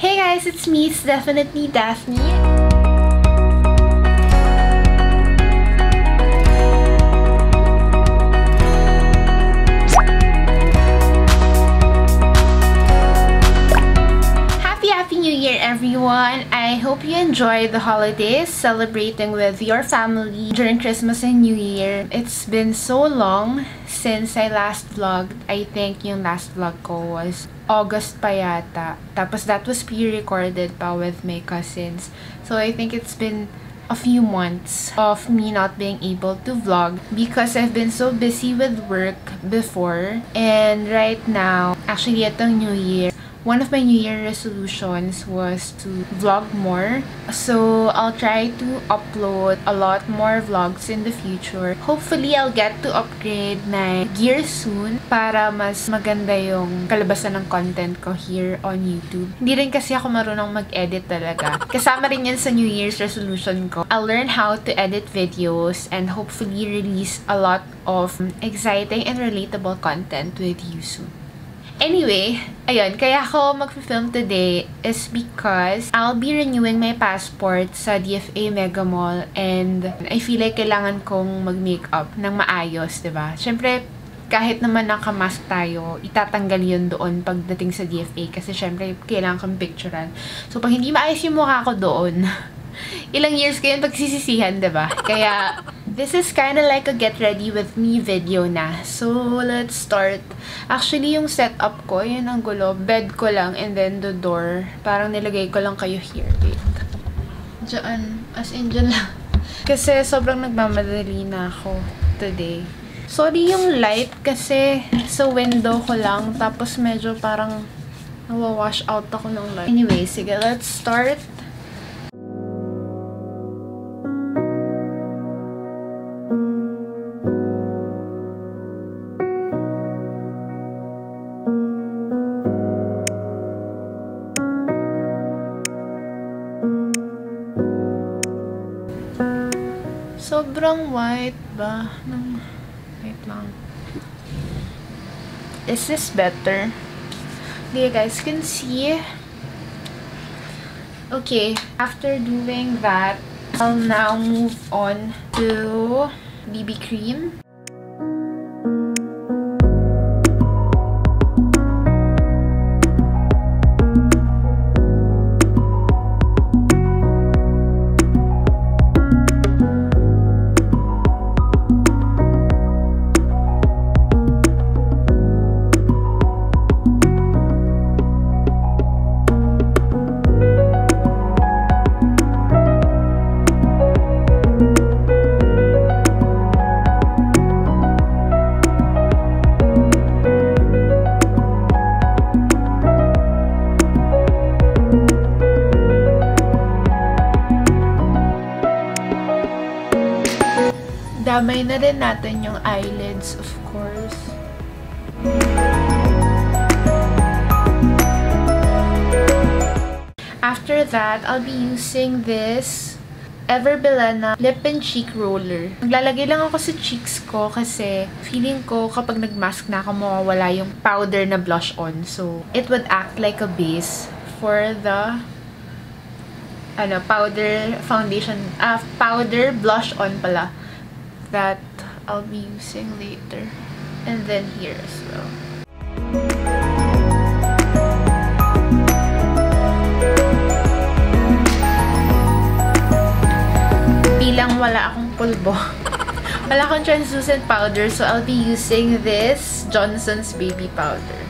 Hey guys, it's me. It's definitely Daphne. Everyone, I hope you enjoyed the holidays, celebrating with your family during Christmas and New Year. It's been so long since I last vlogged. I think yung last vlog ko was August pa yata. Tapos that was pre-recorded pa with my cousins. So I think it's been a few months of me not being able to vlog because I've been so busy with work before. And right now, actually itong New Year, one of my New Year resolutions was to vlog more. So I'll try to upload a lot more vlogs in the future. Hopefully, I'll get to upgrade my gear soon para mas maganda yung kalabasan ng content ko here on YouTube. Hindi rin kasi ako marunong mag-edit talaga. Kasama rin yan sa New Year's resolution ko. I'll learn how to edit videos and hopefully release a lot of exciting and relatable content with you soon. Anyway, ayun, kaya ako mag-film today is because I'll be renewing my passport sa DFA Mega Mall and I feel like kailangan kong mag-makeup ng maayos, diba? Siyempre, kahit naman nakamask tayo, itatanggal yun doon pagdating sa DFA kasi siyempre, kailangan kong picturean. So, pag hindi maayos yung mukha ko doon, ilang years ko yun pagsisisihan, diba? Kaya, this is kind of like a get ready with me video na. So, let's start. Actually, yung setup ko, yun ang gulo. Bed ko lang and then the door. Parang nilagay ko lang kayo here. Wait. Diyan. As in, diyan lang. Kasi sobrang nagmamadali na ako today. Sorry yung light kasi sa window ko lang. Tapos medyo parang nawawash out ako ng light. Anyway, sige. Let's start. Sobrang white ba? Wait lang. Is this better? Okay, you guys can see. Okay, after doing that, I'll now move on to BB cream. Damay na rin natin yung eyelids, of course. After that, I'll be using this Everbilena Lip and Cheek Roller. Maglalagay lang ako sa cheeks ko kasi feeling ko kapag nagmask na ako, mawawala yung powder na blush on. So, it would act like a base for the powder foundation. Powder blush on pala. That I'll be using later. And then here as well. Bilang wala akong pulbo. Wala akong translucent powder, so I'll be using this Johnson's Baby Powder.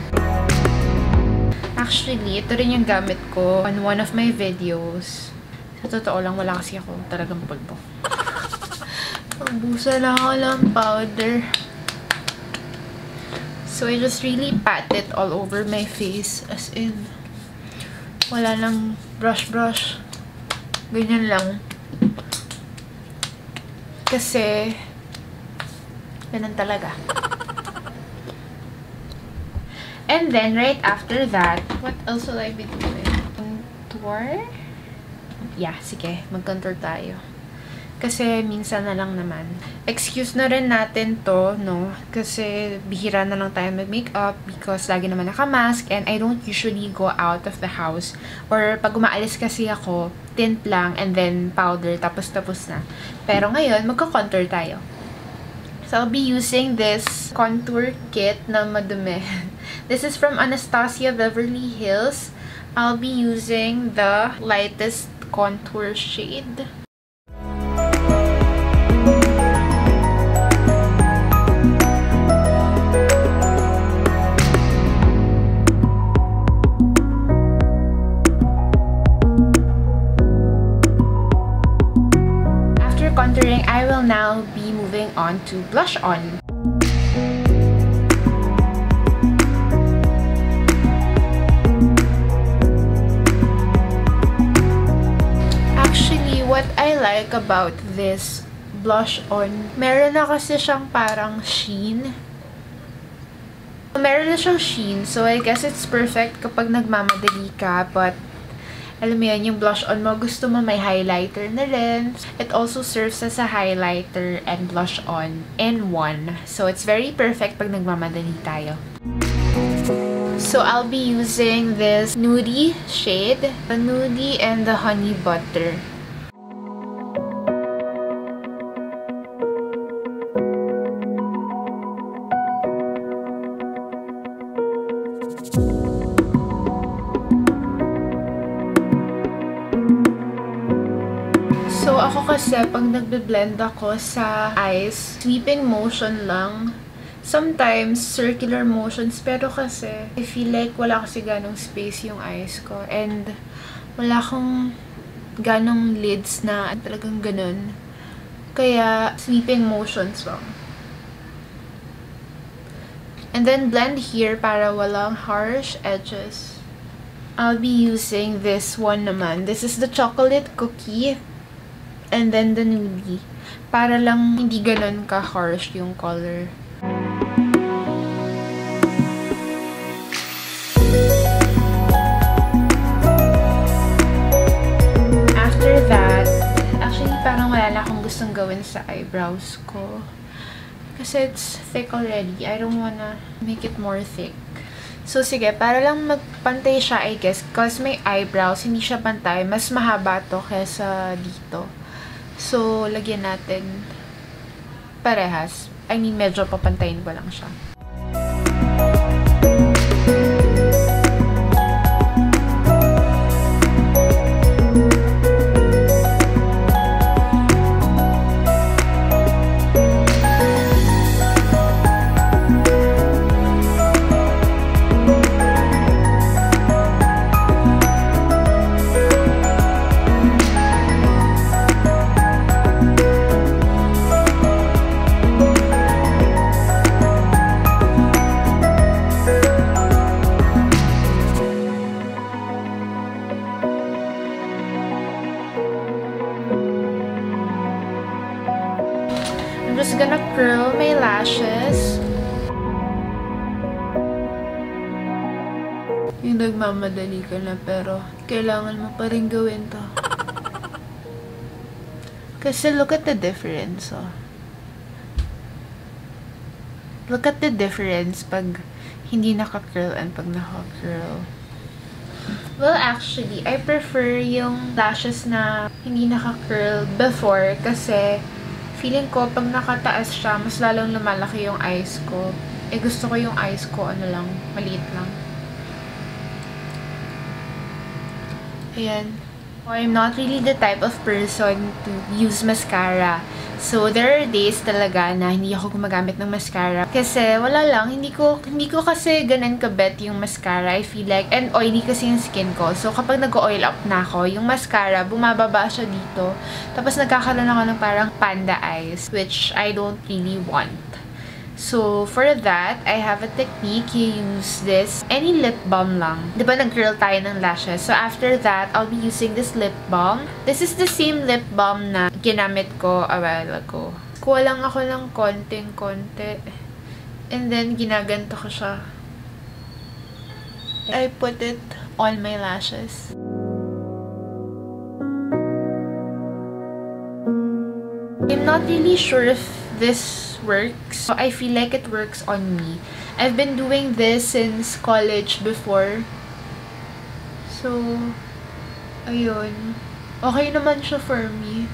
Actually, ito rin yung gamit ko on one of my videos. Sa totoo lang, wala kasi akong talagang pulbo. Busa lang ako ng powder. So, I just really pat it all over my face. As in, wala lang brush-brush. Ganyan lang. Kasi, ganun talaga. And then, right after that, what else will I be doing? Contour? Yeah, sige. Mag-contour tayo. Kasi minsan na lang naman. Excuse na rin natin to, no? Kasi bihira na lang tayo mag-makeup because lagi naman naka-mask and I don't usually go out of the house. Or pag umaalis kasi ako, tint lang and then powder, tapos na. Pero ngayon, magka-contour tayo. So I'll be using this contour kit na madumi. This is from Anastasia Beverly Hills. I'll be using the lightest contour shade. After contouring, I will now be moving on to blush on. What I like about this blush on, meron na kasi siyang parang sheen. Meron na siyang sheen, so I guess it's perfect kapag nagmamadali ka, but alam mo yan, yung blush on mo, gusto mo may highlighter na rin. It also serves as a highlighter and blush on in one. So it's very perfect pag nagmamadali tayo. So I'll be using this nudie shade, the nudie and the honey butter. So ako kasi pag nagbe-blend ako sa eyes, sweeping motion lang. Sometimes circular motions, pero kasi I feel like wala kasi ganong space yung eyes ko. And wala akong ganong lids na talagang ganun. Kaya sweeping motions lang. And then blend here para walang harsh edges. I'll be using this one naman. This is the chocolate cookie. And then the nudie. Para lang hindi ganun ka-harsh yung color. After that, actually parang wala na akong gustong gawin sa eyebrows ko. Kasi it's thick already. I don't wanna make it more thick. So sige, para lang magpantay siya, I guess. Because may eyebrows, hindi siya pantay. Mas mahaba to kesa dito. So, lagyan natin parehas. I mean, medyo papantayin ko lang siya. Just gonna curl my lashes. Yung nagmamadali ka na pero kailangan mo pa rin gawin to. Kasi look at the difference, oh. Look at the difference pag hindi naka-curl and pag naka-curl. Well, actually, I prefer yung lashes na hindi naka-curl before kasi feeling ko, pag nakataas siya, mas lalong lumalaki yung eyes ko. Eh, gusto ko yung eyes ko, ano lang, maliit lang. Ayan. I'm not really the type of person to use mascara. So, there are days talaga na hindi ako gumagamit ng mascara. Kasi, wala lang, hindi ko kasi ganun kabet yung mascara, I feel like. And oily kasi yung skin ko. So, kapag nag-oil up na ako, yung mascara, bumababa siya dito. Tapos, nagkakaroon ako ng parang panda eyes, which I don't really want. So, for that, I have a technique. You use this, any lip balm lang. Diba nag-curl tayo ng lashes? So, after that, I'll be using this lip balm. This is the same lip balm na ginamit ko a while ago. Kuha lang ako ng konting-konti. And then, ginaganto ko siya. I put it on my lashes. I'm not really sure if this works. I feel like it works on me. I've been doing this since college before. So, ayun. Okay naman siya for me.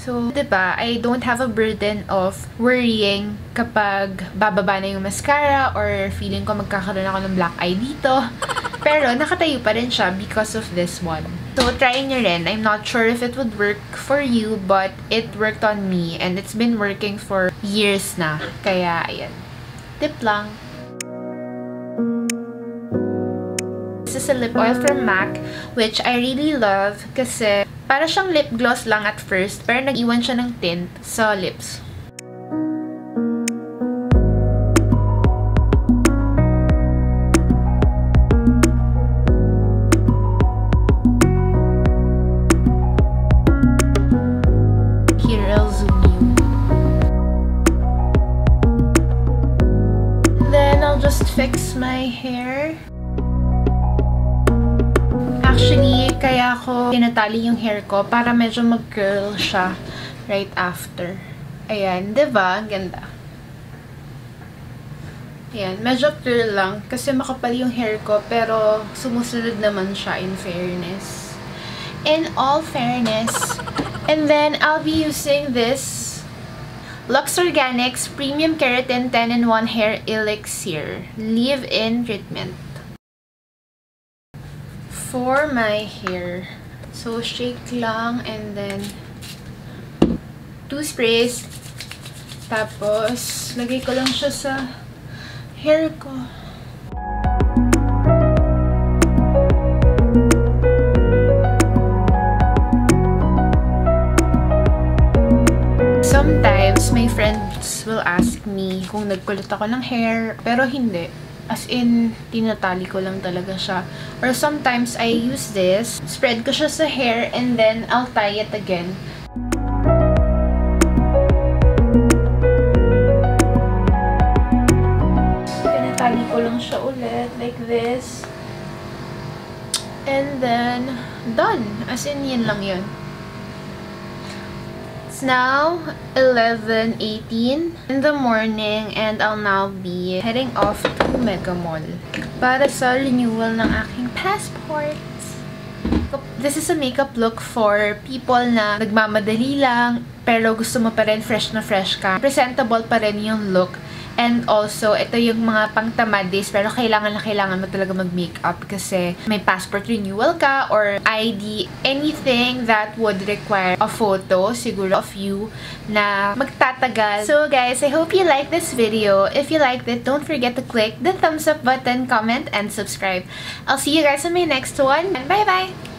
So, diba, I don't have a burden of worrying kapag bababa na yung mascara or feeling ko magkakaroon ako ng black eye dito. Pero nakatayo pa rin siya because of this one. So, try nyo rin. I'm not sure if it would work for you, but it worked on me and it's been working for years na. Kaya, ayan. Tip lang. This is a lip oil from MAC, which I really love kasi para siyang lip gloss lang at first, pero nag-iwan siya ng tint sa lips. Here, I'll zoom you. Then, I'll just fix my hair. Actually, kaya ko tinatali yung hair ko para medyo mag-curl siya right after. Ayan, diba? Ganda. Ayan, medyo curl lang kasi makapal yung hair ko pero sumusunod naman siya in fairness. In all fairness. And then, I'll be using this Luxe Organix Premium Keratin 10-in-1 Hair Elixir Leave-In Treatment. For my hair, so shake lang and then two sprays. Tapos lagay ko lang siya sa hair ko. Sometimes my friends will ask me kung nagkulot ako ng hair, pero hindi. As in, tinatali ko lang talaga siya. Or sometimes, I use this. Spread ko siya sa hair and then I'll tie it again. Tinatali ko lang siya ulit. Like this. And then, done. As in, yun lang yun. It's now 11:18 in the morning and I'll now be heading off to Mega Mall para sa renewal ng aking passports. This is a makeup look for people na nagmamadali lang pero gusto mo pa rin fresh na fresh ka. Presentable pa rin yung look. And also, ito yung mga pang-tamadis pero kailangan na kailangan mo talaga mag-makeup kasi may passport renewal ka or ID, anything that would require a photo, siguro, of you na magtatagal. So guys, I hope you like this video. If you liked it, don't forget to click the thumbs up button, comment, and subscribe. I'll see you guys on my next one. Bye-bye!